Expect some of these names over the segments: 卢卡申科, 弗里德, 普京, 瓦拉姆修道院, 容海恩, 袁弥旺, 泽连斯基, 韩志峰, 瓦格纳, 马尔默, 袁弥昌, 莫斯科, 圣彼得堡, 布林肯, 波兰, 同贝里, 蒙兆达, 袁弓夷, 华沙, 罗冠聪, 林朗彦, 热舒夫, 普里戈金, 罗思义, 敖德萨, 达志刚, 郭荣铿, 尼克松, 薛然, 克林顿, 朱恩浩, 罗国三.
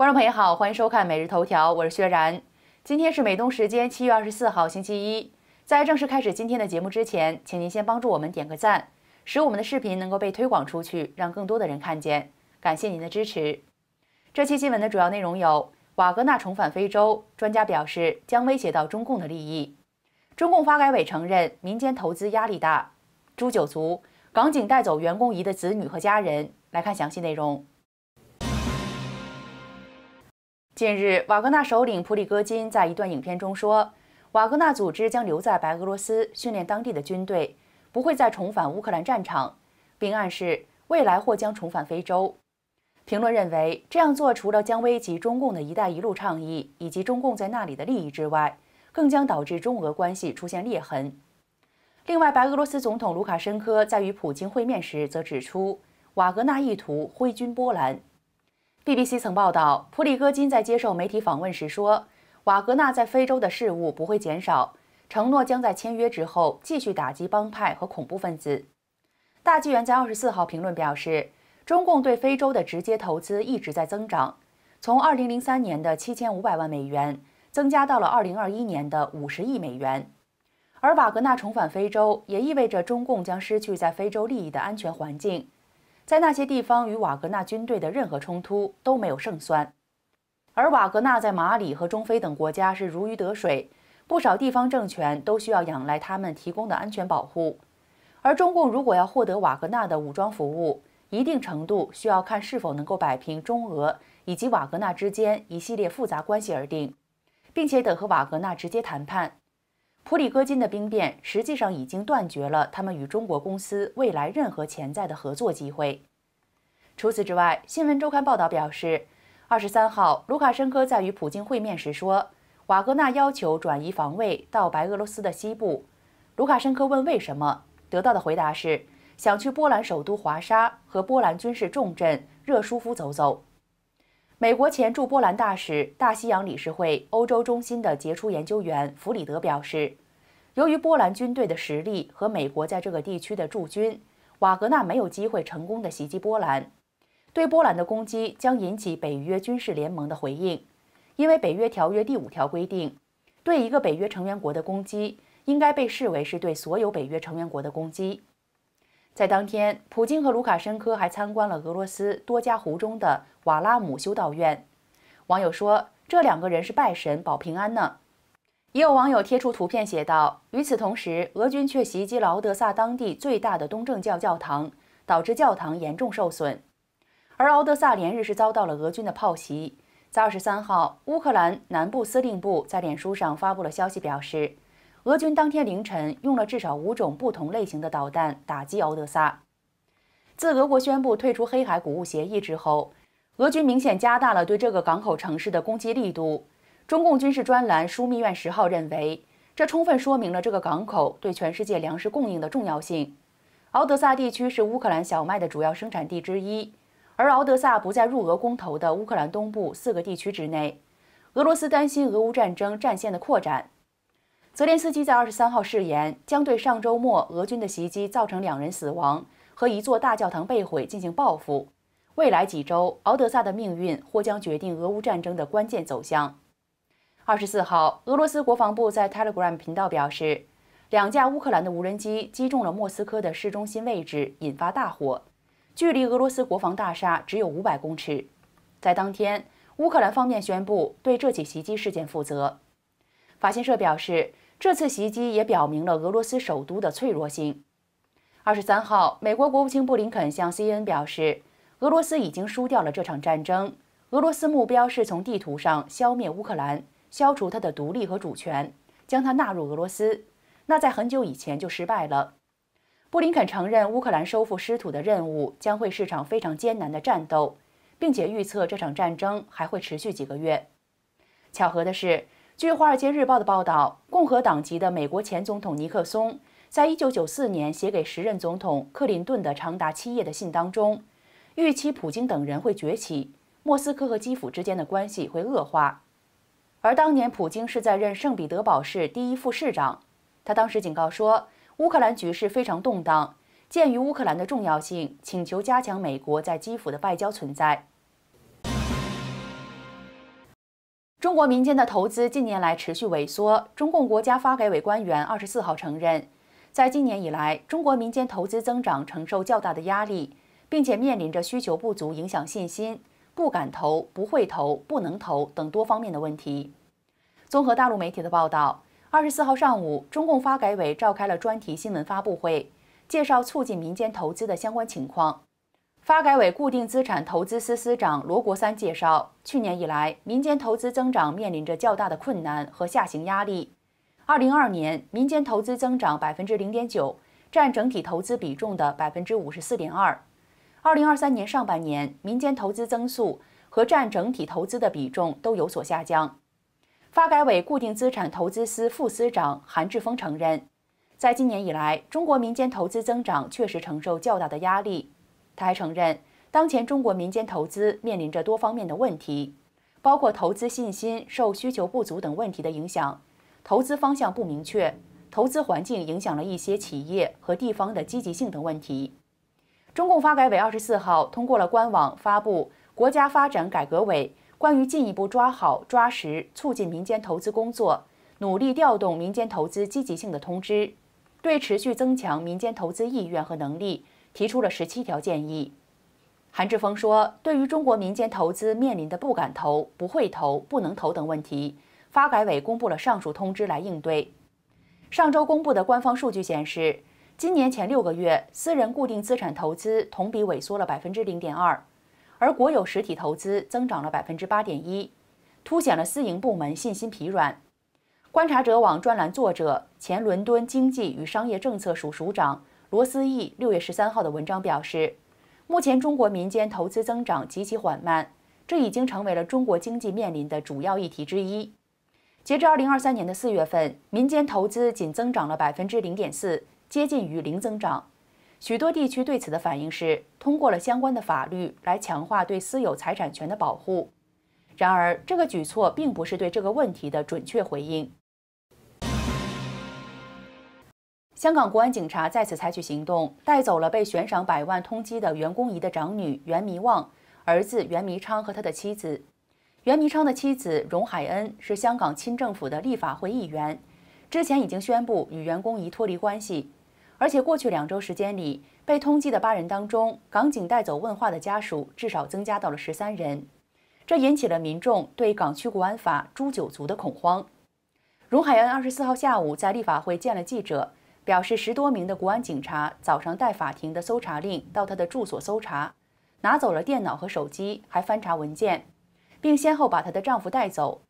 观众朋友好，欢迎收看每日头条，我是薛然。今天是美东时间7月24号星期一。在正式开始今天的节目之前，请您先帮助我们点个赞，使我们的视频能够被推广出去，让更多的人看见。感谢您的支持。这期新闻的主要内容有：瓦格纳重返非洲，专家表示将威胁到中共的利益；中共发改委承认民间投资压力大；诛九族，港警带走袁弓夷的子女和家人。来看详细内容。近日，瓦格纳首领普里戈金在一段影片中说，瓦格纳组织将留在白俄罗斯训练当地的军队，不会再重返乌克兰战场，并暗示未来或将重返非洲。评论认为，这样做除了将危及中共的一带一路倡议以及中共在那里的利益之外，更将导致中俄关系出现裂痕。另外，白俄罗斯总统卢卡申科在与普京会面时则指出，瓦格纳意图挥军波兰。BBC 曾报道，普里戈金在接受媒体访问时说，瓦格纳在非洲的事务不会减少，承诺将在签约之后继续打击帮派和恐怖分子。大纪元在24号评论表示，中共对非洲的直接投资一直在增长，从2003年的7500万美元增加到了2021年的50亿美元。而瓦格纳重返非洲，也意味着中共将失去在非洲利益的安全环境，在那些地方与瓦格纳军队的任何冲突都没有胜算。而瓦格纳在马里和中非等国家是如鱼得水，不少地方政权都需要仰赖他们提供的安全保护。而中共如果要获得瓦格纳的武装服务，一定程度需要看是否能够摆平中俄以及瓦格纳之间一系列复杂关系而定，并且得和瓦格纳直接谈判。普里戈金的兵变实际上已经断绝了他们与中国公司未来任何潜在的合作机会。除此之外，新闻周刊报道表示，23号，卢卡申科在与普京会面时说，瓦格纳要求转移防卫到白俄罗斯的西部。卢卡申科问为什么，得到的回答是想去波兰首都华沙和波兰军事重镇热舒夫走走。美国前驻波兰大使、大西洋理事会欧洲中心的杰出研究员弗里德表示，由于波兰军队的实力和美国在这个地区的驻军，瓦格纳没有机会成功的袭击波兰。对波兰的攻击将引起北约军事联盟的回应，因为北约条约第5条规定，对一个北约成员国的攻击应该被视为是对所有北约成员国的攻击。在当天，普京和卢卡申科还参观了俄罗斯多加湖中的瓦拉姆修道院。网友说，这两个人是拜神保平安呢。也有网友贴出图片写道，与此同时，俄军却袭击了敖德萨当地最大的东正教教堂，导致教堂严重受损。而敖德萨连日是遭到了俄军的炮袭。在23号，乌克兰南部司令部在脸书上发布了消息表示，俄军当天凌晨用了至少5种不同类型的导弹打击敖德萨。自俄国宣布退出黑海谷物协议之后，俄军明显加大了对这个港口城市的攻击力度。中共军事专栏枢密院10号认为，这充分说明了这个港口对全世界粮食供应的重要性。敖德萨地区是乌克兰小麦的主要生产地之一，而敖德萨不在入俄公投的乌克兰东部4个地区之内。俄罗斯担心俄乌战争战线的扩展。泽连斯基在23号誓言，将对上周末俄军的袭击造成2人死亡和1座大教堂被毁进行报复。未来几周，敖德萨的命运或将决定俄乌战争的关键走向。24号，俄罗斯国防部在 Telegram 频道表示，2架乌克兰的无人机击中了莫斯科的市中心位置，引发大火，距离俄罗斯国防大厦只有500公尺。在当天，乌克兰方面宣布对这起袭击事件负责。法新社表示，这次袭击也表明了俄罗斯首都的脆弱性。23号，美国国务卿布林肯向 CNN 表示，俄罗斯已经输掉了这场战争，俄罗斯目标是从地图上消灭乌克兰，消除它的独立和主权，将它纳入俄罗斯。那在很久以前就失败了。布林肯承认，乌克兰收复失土的任务将会是场非常艰难的战斗，并且预测这场战争还会持续几个月。巧合的是，据《华尔街日报》的报道，共和党籍的美国前总统尼克松在1994年写给时任总统克林顿的长达7页的信当中，预期普京等人会崛起，莫斯科和基辅之间的关系会恶化。而当年普京是在任圣彼得堡市第一副市长，他当时警告说，乌克兰局势非常动荡，鉴于乌克兰的重要性，请求加强美国在基辅的外交存在。中国民间的投资近年来持续萎缩。中共国家发改委官员24号承认，在今年以来，中国民间投资增长承受较大的压力，并且面临着需求不足影响信心、不敢投、不会投、不能投等多方面的问题。综合大陆媒体的报道，24号上午，中共发改委召开了专题新闻发布会，介绍促进民间投资的相关情况。 发改委固定资产投资司司长罗国三介绍，去年以来，民间投资增长面临着较大的困难和下行压力。2022年，民间投资增长0.9%，占整体投资比重的54.2%。2023年上半年，民间投资增速和占整体投资的比重都有所下降。发改委固定资产投资司副司长韩志峰承认，在今年以来，中国民间投资增长确实承受较大的压力。 他还承认，当前中国民间投资面临着多方面的问题，包括投资信心受需求不足等问题的影响，投资方向不明确，投资环境影响了一些企业和地方的积极性等问题。中共发改委24号通过了官网发布《国家发展改革委关于进一步抓好、抓实促进民间投资工作，努力调动民间投资积极性的通知》，对持续增强民间投资意愿和能力 提出了17条建议。韩志峰说，对于中国民间投资面临的不敢投、不会投、不能投等问题，发改委公布了上述通知来应对。上周公布的官方数据显示，今年前6个月，私人固定资产投资同比萎缩了0.2%，而国有实体投资增长了8.1%，凸显了私营部门信心疲软。观察者网专栏作者、前伦敦经济与商业政策署署长 罗思义6月13号的文章表示，目前中国民间投资增长极其缓慢，这已经成为了中国经济面临的主要议题之一。截至2023年的4月份，民间投资仅增长了0.4%，接近于零增长。许多地区对此的反应是通过了相关的法律来强化对私有财产权的保护。然而，这个举措并不是对这个问题的准确回应。 香港国安警察再次采取行动，带走了被悬赏100万通缉的袁公仪的长女袁弥旺、儿子袁弥昌和他的妻子。袁弥昌的妻子容海恩是香港亲政府的立法会议员，之前已经宣布与袁公仪脱离关系。而且过去2周时间里，被通缉的8人当中，港警带走问话的家属至少增加到了13人，这引起了民众对港区国安法诛九族的恐慌。容海恩24号下午在立法会见了记者， 表示10多名的国安警察早上带法庭的搜查令到他的住所搜查，拿走了电脑和手机，还翻查文件，并先后把她的丈夫带走。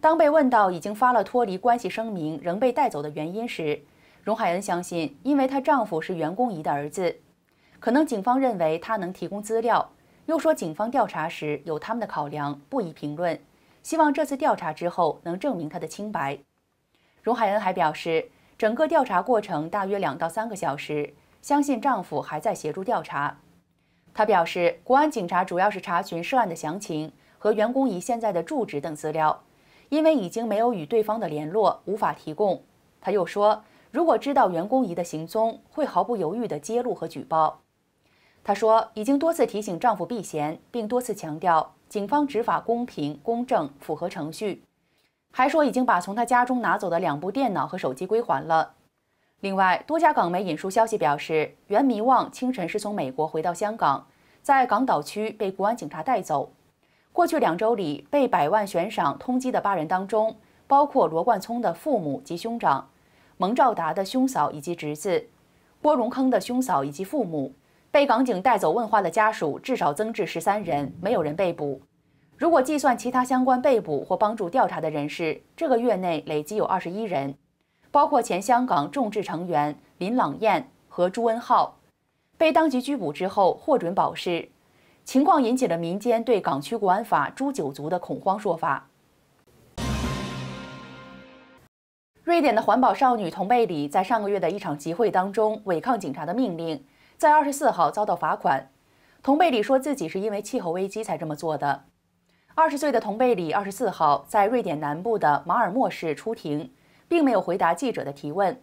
当被问到已经发了脱离关系声明仍被带走的原因时，容海恩相信，因为她丈夫是袁公仪的儿子，可能警方认为她能提供资料，又说警方调查时有他们的考量，不宜评论。希望这次调查之后能证明她的清白。容海恩还表示， 整个调查过程大约2到3个小时，相信丈夫还在协助调查。她表示，国安警察主要是查询涉案的详情和袁公仪现在的住址等资料，因为已经没有与对方的联络，无法提供。她又说，如果知道袁公仪的行踪，会毫不犹豫地揭露和举报。她说，已经多次提醒丈夫避嫌，并多次强调警方执法公平、公正，符合程序。 还说已经把从他家中拿走的2部电脑和手机归还了。另外，多家港媒引述消息表示，袁弥旺清晨是从美国回到香港，在港岛区被国安警察带走。过去2周里，被100万悬赏通缉的8人当中，包括罗冠聪的父母及兄长、蒙兆达的兄嫂以及侄子、郭荣铿的兄嫂以及父母。被港警带走问话的家属至少增至13人，没有人被捕。 如果计算其他相关被捕或帮助调查的人士，这个月内累计有21人，包括前香港众志成员林朗彦和朱恩浩，被当局拘捕之后获准保释。情况引起了民间对港区国安法诛九族的恐慌说法。瑞典的环保少女同贝里在上个月的一场集会当中违抗警察的命令，在24号遭到罚款。同贝里说自己是因为气候危机才这么做的。 20岁的同贝里24号在瑞典南部的马尔默市出庭，并没有回答记者的提问。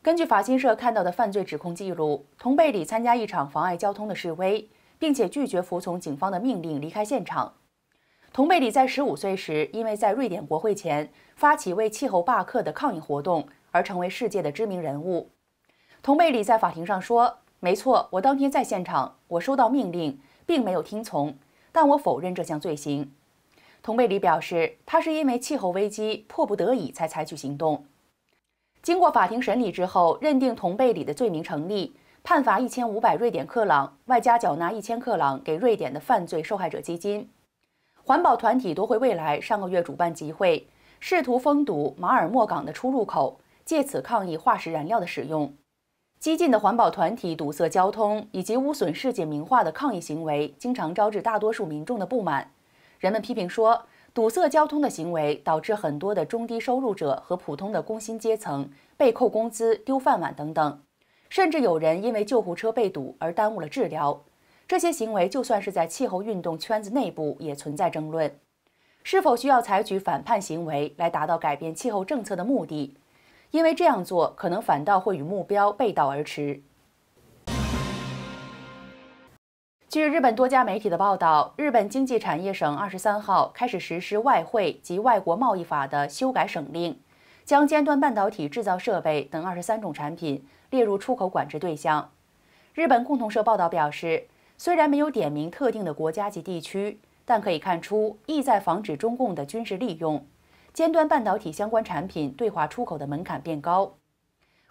根据法新社看到的犯罪指控记录，同贝里参加一场妨碍交通的示威，并且拒绝服从警方的命令离开现场。同贝里在15岁时，因为在瑞典国会前发起为气候罢课的抗议活动而成为世界的知名人物。同贝里在法庭上说：“没错，我当天在现场，我收到命令，并没有听从，但我否认这项罪行。”同贝里表示，他是因为气候危机迫不得已才采取行动。 经过法庭审理之后，认定同贝里的罪名成立，判罚1500瑞典克朗，外加缴纳1000克朗给瑞典的犯罪受害者基金。环保团体夺回未来上个月主办集会，试图封堵马尔默港的出入口，借此抗议化石燃料的使用。激进的环保团体堵塞交通以及污损世界名画的抗议行为，经常招致大多数民众的不满。人们批评说， 堵塞交通的行为导致很多的中低收入者和普通的工薪阶层被扣工资、丢饭碗等等，甚至有人因为救护车被堵而耽误了治疗。这些行为就算是在气候运动圈子内部也存在争论，是否需要采取反叛行为来达到改变气候政策的目的？因为这样做可能反倒会与目标背道而驰。 据日本多家媒体的报道，日本经济产业省23号开始实施外汇及外国贸易法的修改省令，将尖端半导体制造设备等23种产品列入出口管制对象。日本共同社报道表示，虽然没有点名特定的国家及地区，但可以看出意在防止中共的军事利用。尖端半导体相关产品对华出口的门槛变高。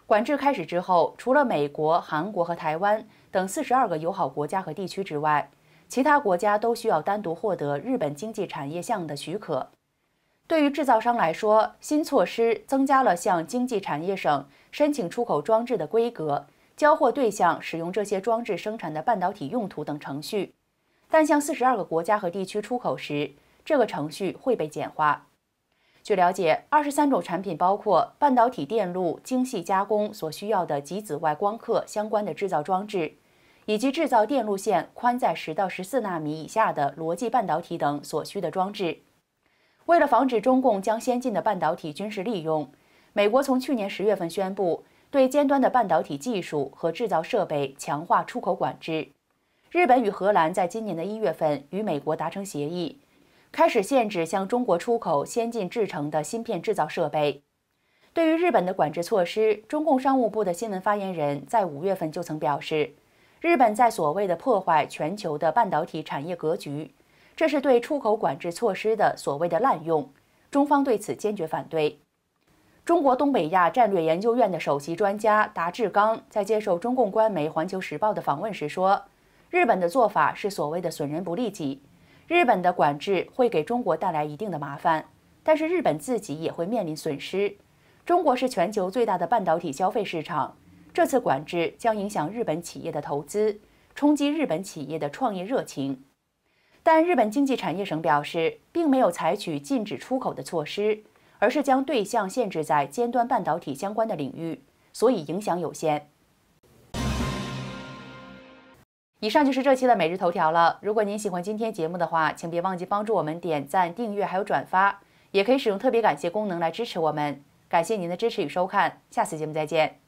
管制开始之后，除了美国、韩国和台湾等42个友好国家和地区之外，其他国家都需要单独获得日本经济产业项的许可。对于制造商来说，新措施增加了向经济产业省申请出口装置的规格、交货对象使用这些装置生产的半导体用途等程序，但向42个国家和地区出口时，这个程序会被简化。 据了解，23种产品包括半导体电路精细加工所需要的极紫外光刻相关的制造装置，以及制造电路线宽在10到14纳米以下的逻辑半导体等所需的装置。为了防止中共将先进的半导体军事利用，美国从去年10月份宣布对尖端的半导体技术和制造设备强化出口管制。日本与荷兰在今年的1月份与美国达成协议， 开始限制向中国出口先进制成的芯片制造设备。对于日本的管制措施，中共商务部的新闻发言人在5月份就曾表示，日本在所谓的破坏全球的半导体产业格局，这是对出口管制措施的所谓的滥用，中方对此坚决反对。中国东北亚战略研究院的首席专家达志刚在接受中共官媒《环球时报》的访问时说，日本的做法是所谓的损人不利己。 日本的管制会给中国带来一定的麻烦，但是日本自己也会面临损失。中国是全球最大的半导体消费市场，这次管制将影响日本企业的投资，冲击日本企业的创业热情。但日本经济产业省表示，并没有采取禁止出口的措施，而是将对象限制在尖端半导体相关的领域，所以影响有限。 以上就是这期的每日头条了。如果您喜欢今天节目的话，请别忘记帮助我们点赞、订阅还有转发，也可以使用特别感谢功能来支持我们。感谢您的支持与收看，下次节目再见。